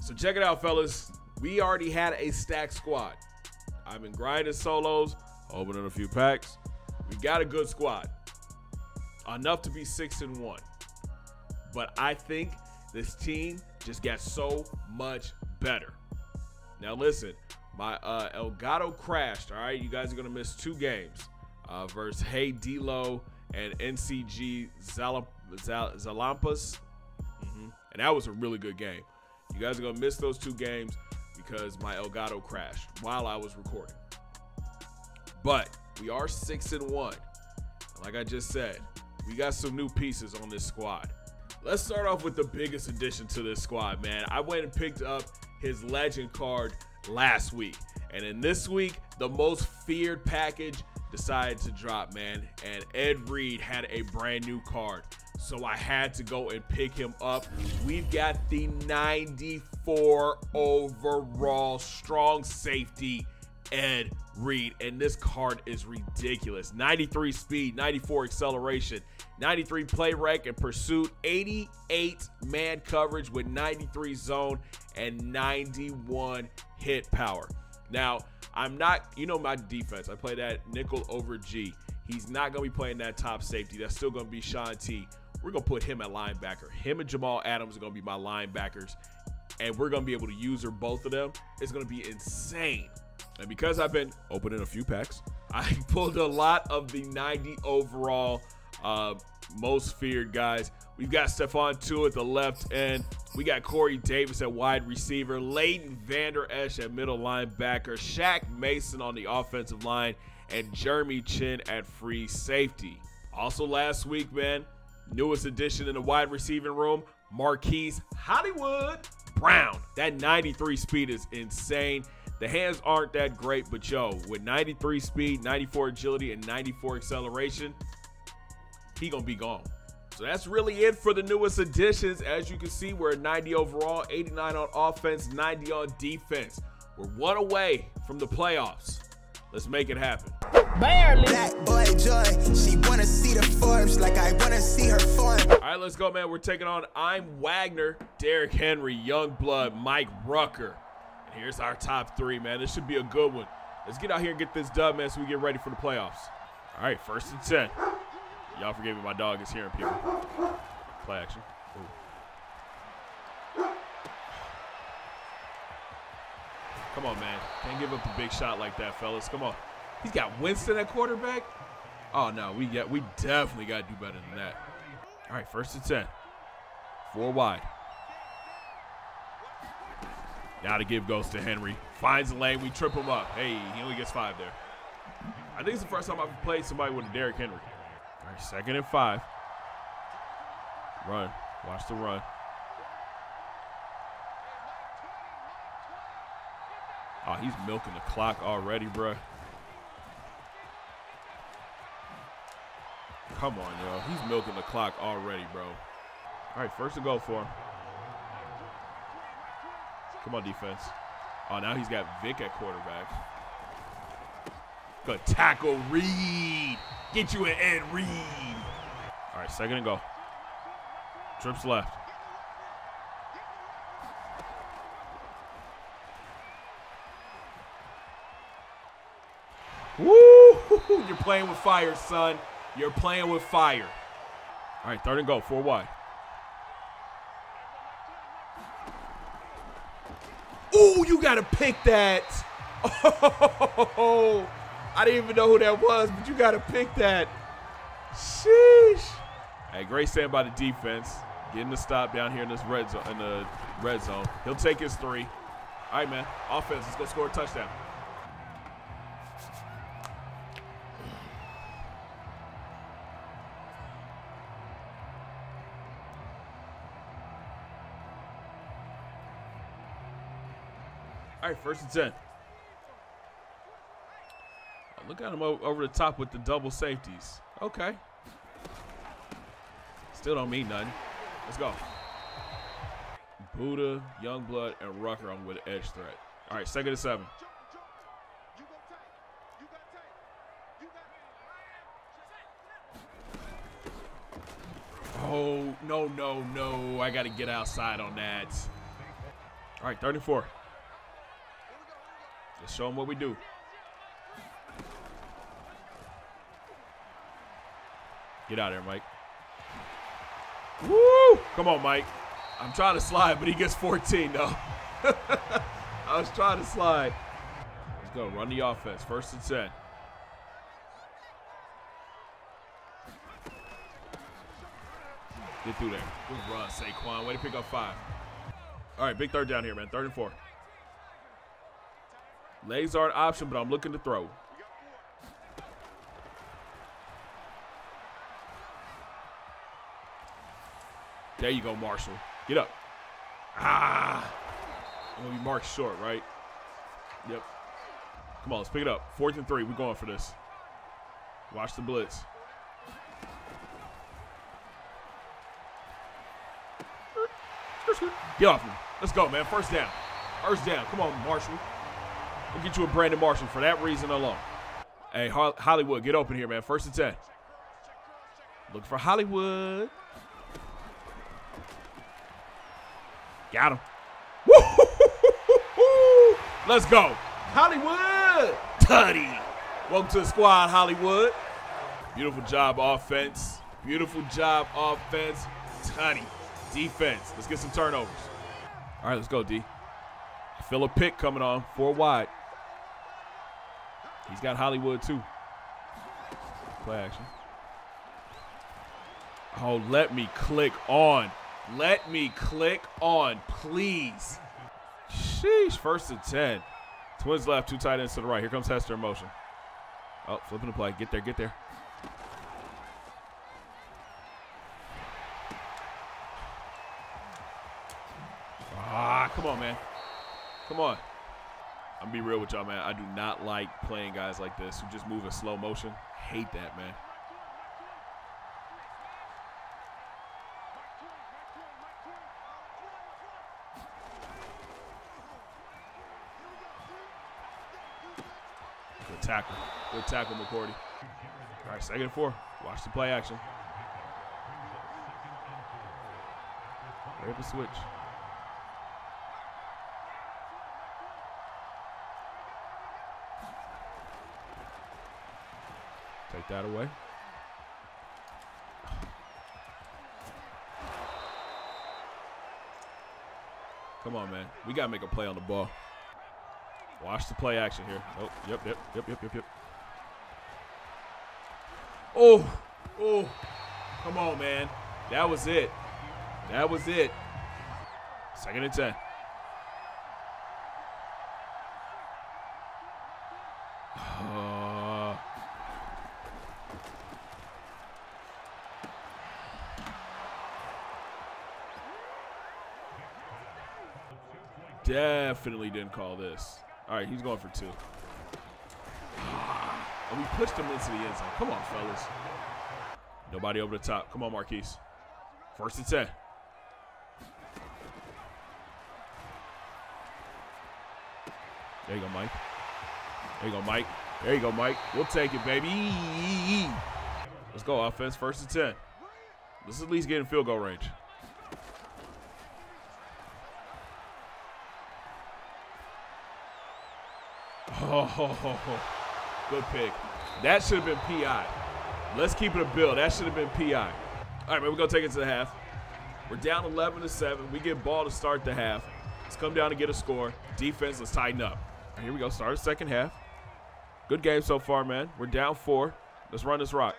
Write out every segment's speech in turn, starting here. So check it out, fellas. We already had a stacked squad. I've been grinding solos, opening a few packs. We got a good squad, enough to be 6-1. But I think this team just got so much better. Now listen, my Elgato crashed. All right, you guys are gonna miss 2 games versus Hey D-Lo and NCG Zalampas, and that was a really good game. You guys are gonna miss those 2 games because my Elgato crashed while I was recording. But we are 6-1. Like I just said, we got some new pieces on this squad. Let's start off with the biggest addition to this squad, man. I went and picked up his legend card last week, and in this week, the most feared package decided to drop, man, and Ed Reed had a brand new card, so I had to go and pick him up. We've got the 94 overall strong safety, Ed Reed, and this card is ridiculous. 93 speed, 94 acceleration, 93 play rec and pursuit, 88 man coverage with 93 zone, and 91 hit power. Now, I'm not, you know my defense. I play that nickel over G. He's not going to be playing that top safety. That's still going to be Shontae. We're going to put him at linebacker. Him and Jamal Adams are going to be my linebackers, and we're going to be able to use both of them. It's going to be insane. And because I've been opening a few packs, I pulled a lot of the 90 overall most feared guys. We've got Stephon Tua at the left end. We got Corey Davis at wide receiver, Leighton Vander Esch at middle linebacker, Shaq Mason on the offensive line, and Jeremy Chin at free safety. Also last week, man, newest addition in the wide receiving room, Marquise Hollywood Brown. That 93 speed is insane. The hands aren't that great, but yo, with 93 speed, 94 agility, and 94 acceleration, he gonna be gone. So that's really it for the newest additions. As you can see, we're at 90 overall, 89 on offense, 90 on defense. We're 1 away from the playoffs. Let's make it happen. Barely. Black boy Joy, she wanna see the forms like I wanna see her form. All right, let's go, man. We're taking on I'm Wagner, Derrick Henry, Youngblood, Mike Rucker. Here's our top 3, man. This should be a good one. Let's get out here and get this dub, man, so we get ready for the playoffs. All right, 1st and 10. Y'all forgive me, my dog is hearing people. Play action. Ooh. Come on, man. Can't give up a big shot like that, fellas. Come on. He's got Winston at quarterback? Oh, no, we definitely got to do better than that. All right, 1st and 10. 4 wide. Now the give goes to Henry. Finds the lane. We trip him up. Hey, he only gets 5 there. I think it's the first time I've played somebody with a Derrick Henry. All right, 2nd and 5. Run. Watch the run. Oh, he's milking the clock already, bro. Come on, yo. He's milking the clock already, bro. All right, 1st and goal for him. Come on, defense. Oh, now he's got Vic at quarterback. Good tackle, Reed. Get you an Ed Reed. All right, 2nd and goal. Trips left. Woo! You're playing with fire, son. You're playing with fire. All right, 3rd and goal, 4 wide. Oh, you got to pick that. Oh, I didn't even know who that was, but you got to pick that. Sheesh. Hey, great stand by the defense. Getting the stop down here in this red zone, in the red zone. He'll take his 3. All right, man. Offense, let's go score a touchdown. All right, 1st and 10. Oh, look at him over the top with the double safeties. Okay. Still don't mean nothing. Let's go. Buddha, Youngblood, and Rucker on with edge threat. All right, 2nd and 7. Oh, no, no, no. I got to get outside on that. All right, 34. Just show them what we do. Get out of here, Mike. Woo! Come on, Mike. I'm trying to slide, but he gets 14, though. I was trying to slide. Let's go. Run the offense. First and 10. Get through there. Good run, Saquon. Way to pick up 5. All right, big third down here, man. 3rd and 4. Legs are an option, but I'm looking to throw. There you go, Marshall. Get up. Ah. I'm going to be marked short, right? Yep. Come on, let's pick it up. 4th and 3. We're going for this. Watch the blitz. Get off me. Let's go, man. First down. First down. Come on, Marshall. We'll get you a Brandon Marshall for that reason alone. Hey, Hollywood, get open here, man. 1st and 10. Looking for Hollywood. Got him. Woo-hoo-hoo-hoo-hoo. Let's go. Hollywood. Tutty. Welcome to the squad, Hollywood. Beautiful job, offense. Beautiful job, offense. Tutty. Defense. Let's get some turnovers. All right, let's go, D. I feel a pick coming on. 4 wide. He's got Hollywood, too. Play action. Oh, let me click on. Let me click on, please. Sheesh, 1st and 10. Twins left, 2 tight ends to the right. Here comes Hester in motion. Oh, flipping the play. Get there, get there. Come on, man. Come on. I'm going to be real with y'all, man. I do not like playing guys like this who just move in slow motion. Hate that, man. Good tackle. Good tackle, McCourty. All right, 2nd and 4. Watch the play action. Rip a switch. Take that away. Come on, man. We got to make a play on the ball. Watch the play action here. Oh, yep. Oh. Come on, man. That was it. That was it. 2nd and 10. Definitely didn't call this. All right, he's going for 2. And we pushed him into the end zone. Come on, fellas. Nobody over the top. Come on, Marquise. 1st and 10. There you go, Mike. There you go, Mike. There you go, Mike. We'll take it, baby. Let's go, offense. 1st and 10. Let's at least get in field goal range. Oh, good pick. That should have been P.I. Let's keep it a bill. That should have been P.I. All right, man, we're going to take it to the half. We're down 11-7. We get ball to start the half. Let's come down and get a score. Defense, let's tighten up. All right, here we go. Start the second half. Good game so far, man. We're down 4. Let's run this rock.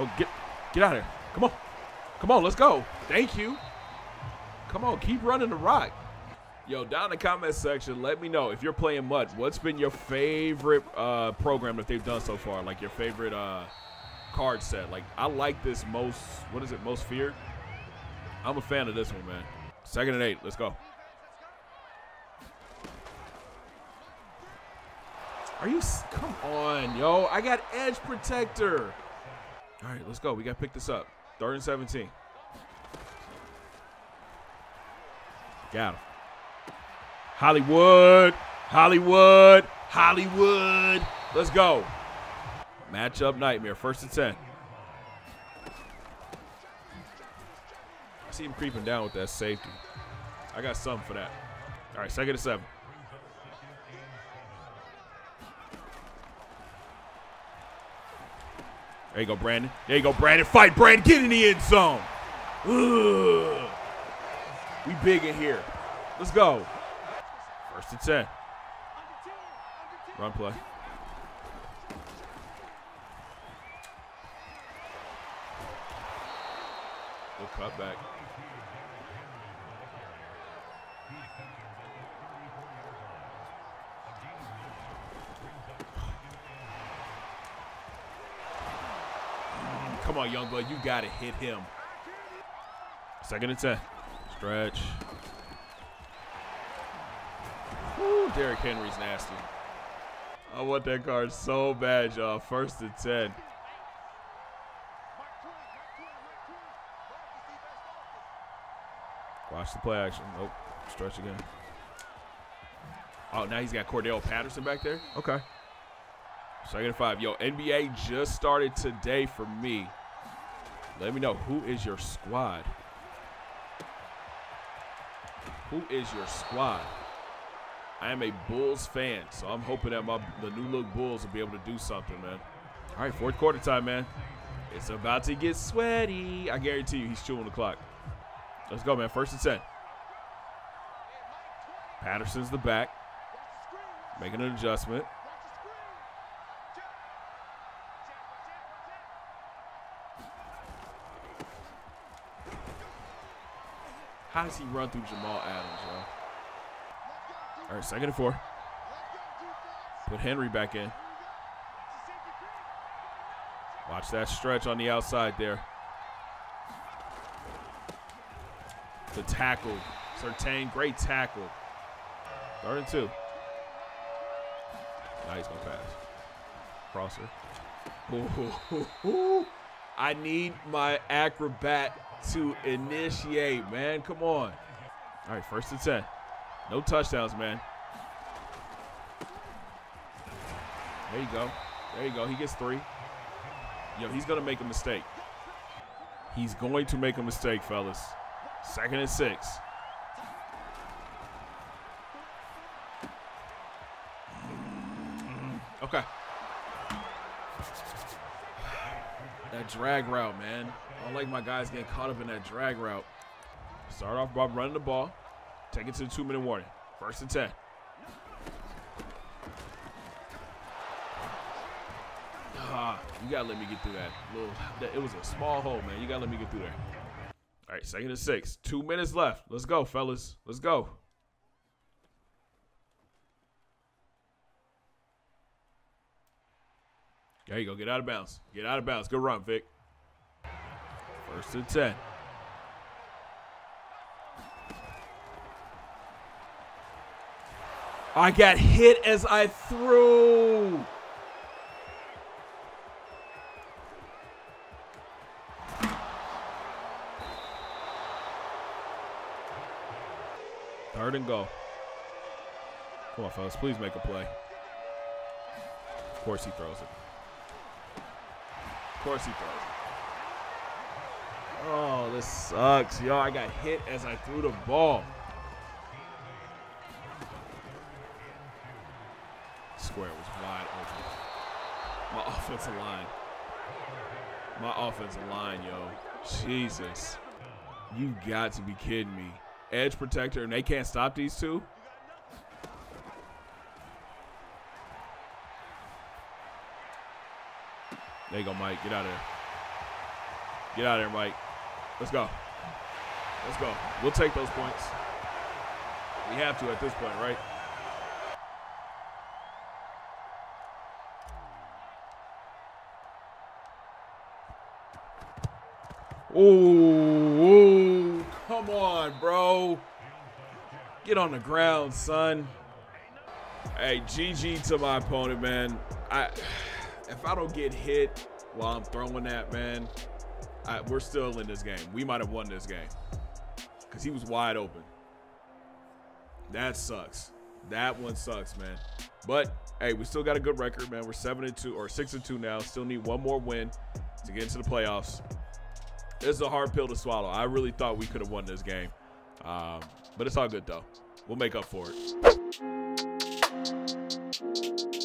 Oh, get out of here. Come on. Come on, let's go. Thank you. Come on, keep running the rock. Yo, down in the comment section, let me know if you're playing MUD. What's been your favorite program that they've done so far? Like your favorite card set. Like, I like this most, what is it, most feared? I'm a fan of this one, man. 2nd and 8, let's go. Are you, come on, yo. I got edge protector. All right, let's go. We got to pick this up. 3rd and 17. Got him. Hollywood. Let's go. Matchup nightmare. 1st and 10. see him creeping down with that safety. I got something for that. All right, 2nd and 7. There you go, Brandon. There you go, Brandon. Fight, Brandon. Get in the end zone. Ugh. We big in here. Let's go. 1st and 10. Run play. We'll cut back. Come on, Youngblood. You got to hit him. 2nd and 10. Stretch. Ooh, Derrick Henry's nasty. I want that card so bad, y'all. 1st and 10. Watch the play action. Nope. Stretch again. Oh, now he's got Cordell Patterson back there. Okay. 2nd and 5. Yo, NBA just started today for me. Let me know, who is your squad? Who is your squad? I am a Bulls fan, so I'm hoping that the new look Bulls will be able to do something, man. All right, 4th quarter time, man. It's about to get sweaty. I guarantee you he's chewing the clock. Let's go, man. 1st and 10. Patterson's the back. Making an adjustment. How does he run through Jamal Adams, yo? All right, 2nd and 4. Put Henry back in. Watch that stretch on the outside there. The tackle. Surtain, great tackle. 3rd and 2. Now he's going to pass. Crosser. Ooh. I need my acrobat to initiate, man. Come on. All right, 1st and 10. No touchdowns, man. There you go. There you go. He gets 3. Yo, he's going to make a mistake. He's going to make a mistake, fellas. 2nd and 6. Okay. That drag route, man. I don't like my guys getting caught up in that drag route. Start off by running the ball. Take it to the 2-minute warning. 1st and 10. You gotta let me get through that. It was a small hole, man. You gotta let me get through there. All right, 2nd and 6. 2 minutes left. Let's go, fellas. Let's go. There you go. Get out of bounds. Get out of bounds. Good run, Vic. 1st and 10. I got hit as I threw. Third and goal. Come on, fellas, please make a play. Of course he throws it. Of course he throws it. Oh, this sucks, y'all. I got hit as I threw the ball. Square was wide open. My offensive line, yo. Jesus. You got to be kidding me. Edge protector, and they can't stop these two? There you go, Mike. Get out of there. Get out of there, Mike. Let's go. Let's go. We'll take those points. We have to at this point, right? Ooh, come on, bro. Get on the ground, son. Hey, GG to my opponent, man. If I don't get hit while I'm throwing that, man, we're still in this game. We might have won this game because he was wide open. That sucks. That one sucks, man. But, hey, we still got a good record, man. We're 7-2 or 6-2 now. Still need one more win to get into the playoffs. It's a hard pill to swallow. I really thought we could have won this game. But it's all good, though. We'll make up for it.